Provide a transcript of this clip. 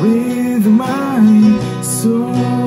With my soul.